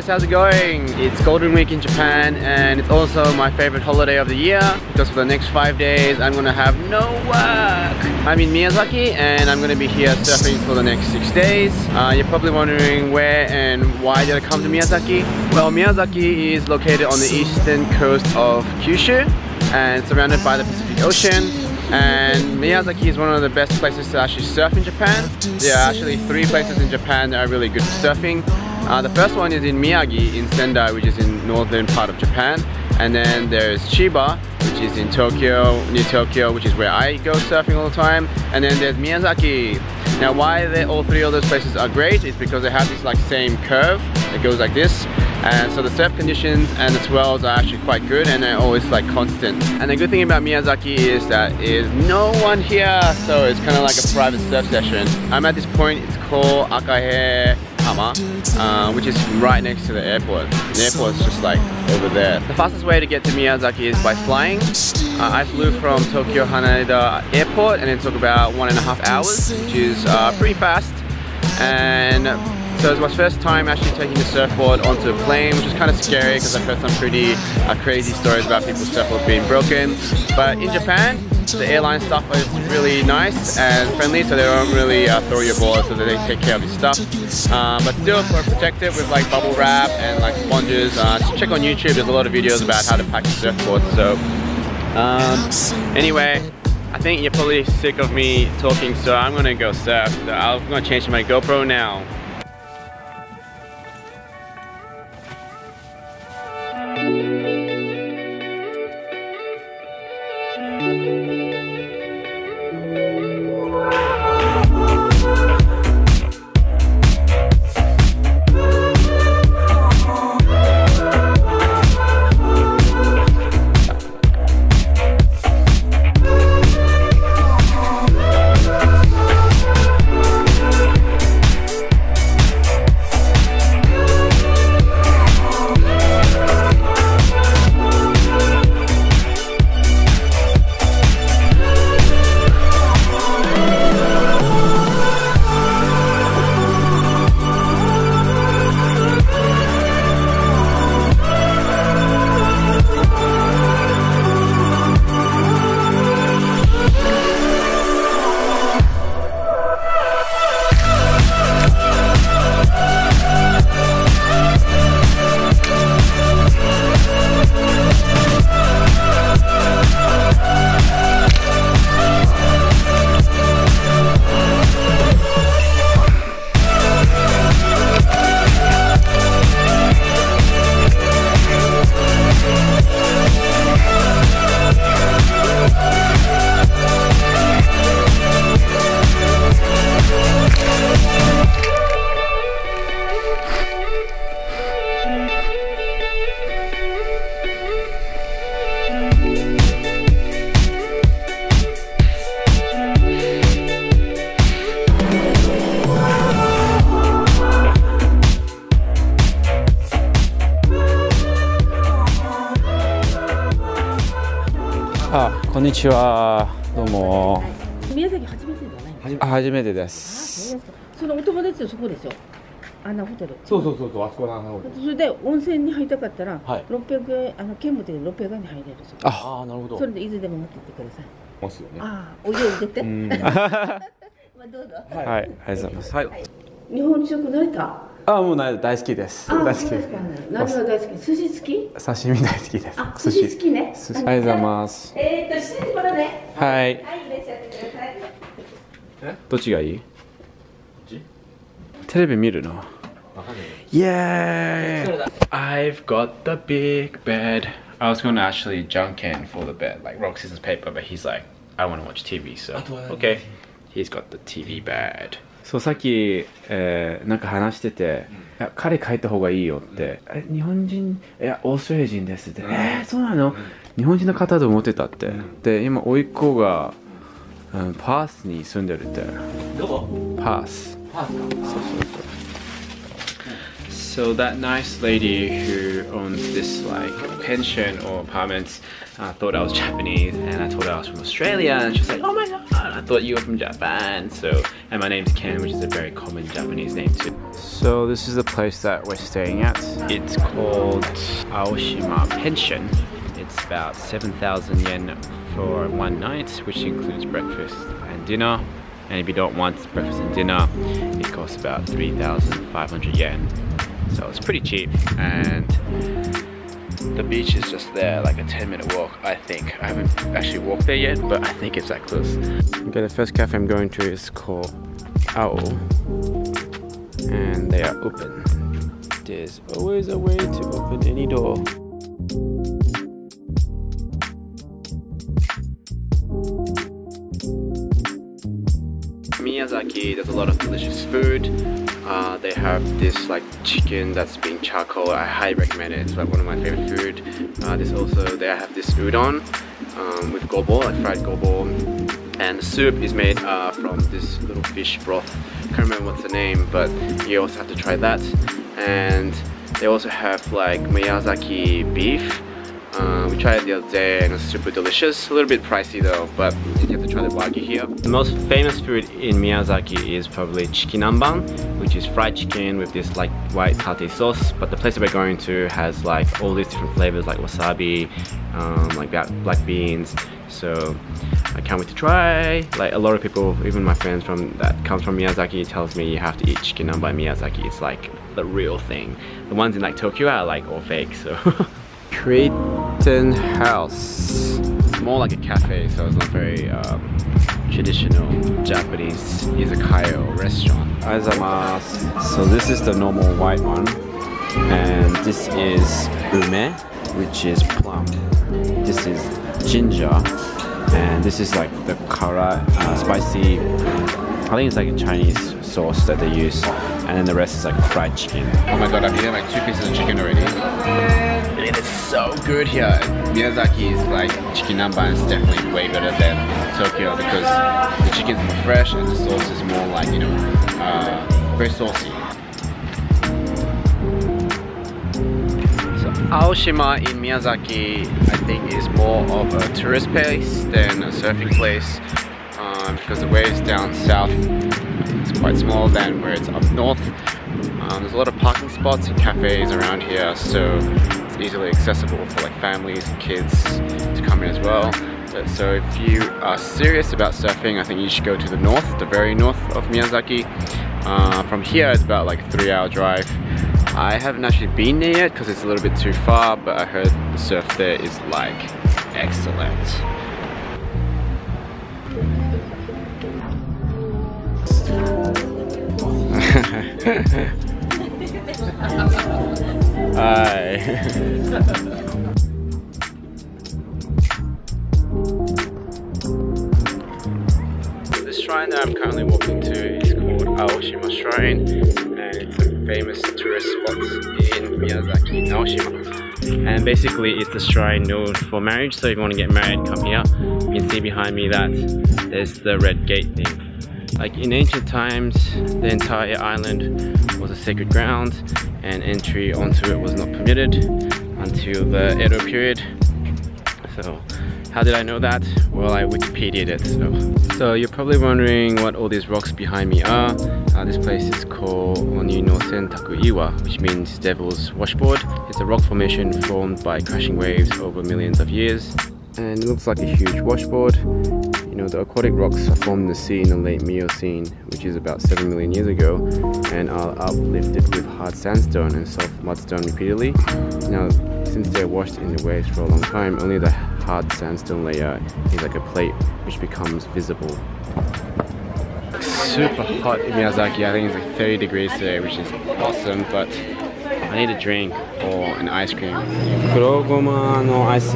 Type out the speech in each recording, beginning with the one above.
guys, how's it going? It's Golden Week in Japan and it's also my favorite holiday of the year because for the next 5 days I'm gonna have no work. I'm in Miyazaki and I'm gonna be here surfing for the next 6 days. You're probably wondering where and why did I come to Miyazaki? Well, Miyazaki is located on the eastern coast of Kyushu and surrounded by the Pacific Ocean. And Miyazaki is one of the best places to actually surf in Japan. There are actually 3 places in Japan that are really good for surfing. The first one is in Miyagi in Sendai, which is in northern part of Japan. And then there's Chiba, which is in Tokyo, near Tokyo, which is where I go surfing all the time. And then there's Miyazaki. Now why all 3 of those places are great is because they have this like same curve that goes like this. And so the surf conditions and the swells are actually quite good and they're always like constant. And the good thing about Miyazaki is that there's no one here, so it's kind of like a private surf session. I'm at this point, it's called Akahe, which is right next to the airport. The airport is just like over there. The fastest way to get to Miyazaki is by flying. I flew from Tokyo Haneda Airport and it took about 1.5 hours, which is pretty fast. And so it's my first time actually taking the surfboard onto a plane, which is kind of scary because I've heard some pretty crazy stories about people's surfboards being broken. But in Japan, the airline staff is really nice and friendly, so they don't really throw your board, so they take care of your stuff. But still, for protective with like bubble wrap and like sponges, just check on YouTube. There's a lot of videos about how to pack your surfboard. So anyway, I think you're probably sick of me talking, so I'm gonna go surf. So I'm gonna change my GoPro now. Konnichiwa. Domo. Miyazaki first time, right? First time. So your friend is there. Ana hotel. So so. That's where Ana hotel. So then, onsen ni haita katta ra 600円, ken motte 600円 ni haire ru. Ah, なるほど. それでいつでも持ってってください。ますよね。あ、お湯入れて。ま、どうぞ。はい、ありがとうございます。はい。日本食慣れた？ あ、もう大好きです。大好き。何が大好き？寿司好き？刺身大好きです。あ、寿司好きね。ありがとうございます。7時頃ね。はい。はい、いらっしゃってください。え、どっちがいい？こっち？テレビ見るの？わかんない。イエーイ。 I've got the big bed. I was going to actually junk in for the bed, like rock scissors paper, but he's like, I want to watch TV, so okay. He's got the TV bed. そう、さっき、なんか話してて、いや、彼帰った方がいいよって。え、日本人、いや、オーストラリア人ですって。そうなの？日本人の方と思ってたって。で、今甥っ子が、うん、パースに住んでるって。どこ？パース。パースか。そうそうそう。So that nice lady who owns this like pension or apartments thought I was Japanese, and I told her I was from Australia, and she was like, oh my god, I thought you were from Japan. So, and my name's Ken, which is a very common Japanese name too. So this is the place that we're staying at. It's called Aoshima Pension. It's about 7,000 yen for one night, which includes breakfast and dinner. And if you don't want breakfast and dinner, it costs about 3,500 yen. So it's pretty cheap, and the beach is just there, like a 10-minute walk, I think. I haven't actually walked there yet, but I think it's that close. Okay, the first cafe I'm going to is called Ao, and they are open. There's always a way to open any door. Miyazaki does a lot of delicious food. They have this like chicken that's being charcoal. I highly recommend it. It's like one of my favorite food. There's also, they have this udon with gobo, like fried gobo, and the soup is made from this little fish broth. Can't remember what's the name, but you also have to try that. And they also have like Miyazaki beef. We tried it the other day and it's super delicious. A little bit pricey though, but you have to try the wagyu here. The most famous food in Miyazaki is probably chicken namban, which is fried chicken with this like white satay sauce. But the place that we're going to has like all these different flavors, like wasabi, like black beans. So I can't wait to try. Like a lot of people, even my friends that comes from Miyazaki, tells me you have to eat chicken namban in Miyazaki. It's like the real thing. The ones in like Tokyo are like all fake. So. Cretan House. It's more like a cafe, so it's not very traditional Japanese izakaya or restaurant. Aizamasu. So this is the normal white one, and this is ume, which is plum. This is ginger, and this is like the kara, spicy. I think it's like a Chinese sauce that they use, and then the rest is like fried chicken. Oh my god, I've eaten like 2 pieces of chicken already. It is so good here. Miyazaki is like chicken namban is definitely way better than Tokyo because the chicken is more fresh and the sauce is more like, you know, very saucy. So Aoshima in Miyazaki, I think, is more of a tourist place than a surfing place because the waves down south is quite smaller than where it's up north. There's a lot of parking spots and cafes around here, so it's easily accessible for like families and kids to come in as well. But, so if you are serious about surfing, I think you should go to the north, the very north of Miyazaki. From here it's about like a 3-hour drive. I haven't actually been there yet because it's a little bit too far, but I heard the surf there is like excellent. Hi. The shrine that I'm currently walking to is called Aoshima Shrine, and it's a famous tourist spot in Miyazaki, Aoshima. And basically it's the shrine known for marriage, so if you want to get married, come here. You can see behind me that there's the red gate thing. Like in ancient times, the entire island was a sacred ground and entry onto it was not permitted until the Edo period. So how did I know that? Well, I Wikipedia'd it. So you're probably wondering what all these rocks behind me are. This place is called Oni no Sentaku Iwa, which means Devil's Washboard. It's a rock formation formed by crashing waves over millions of years. And it looks like a huge washboard. You know, the aquatic rocks formed the sea in the late Miocene, which is about 7 million years ago, and are uplifted with hard sandstone and soft mudstone repeatedly. Now, since they're washed in the waves for a long time, only the hard sandstone layer is like a plate which becomes visible. It's super hot in Miyazaki. I think it's like 30 degrees today, which is awesome, but I need a drink or an ice cream. Kurogoma no ice.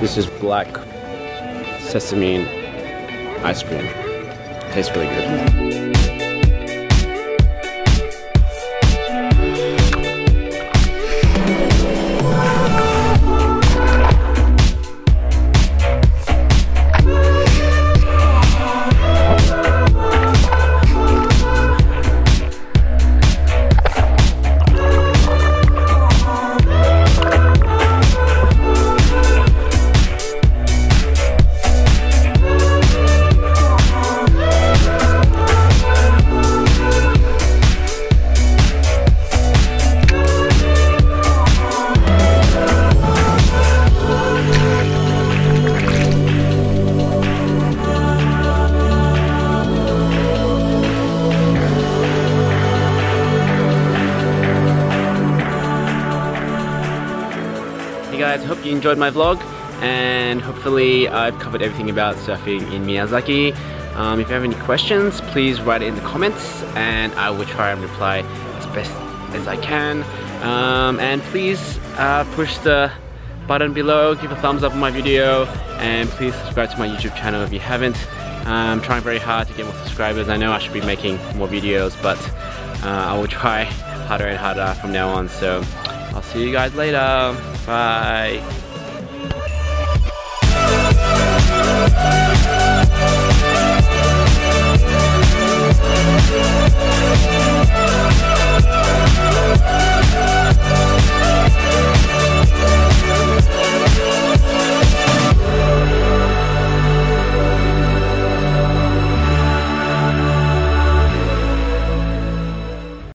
This is black sesame ice cream. Tastes really good. you enjoyed my vlog, and hopefully I've covered everything about surfing in Miyazaki. If you have any questions, please write it in the comments and I will try and reply as best as I can. And please push the button below, give a thumbs up on my video, and please subscribe to my YouTube channel if you haven't. I'm trying very hard to get more subscribers. I know I should be making more videos, but I will try harder and harder from now on. So I'll see you guys later. Bye.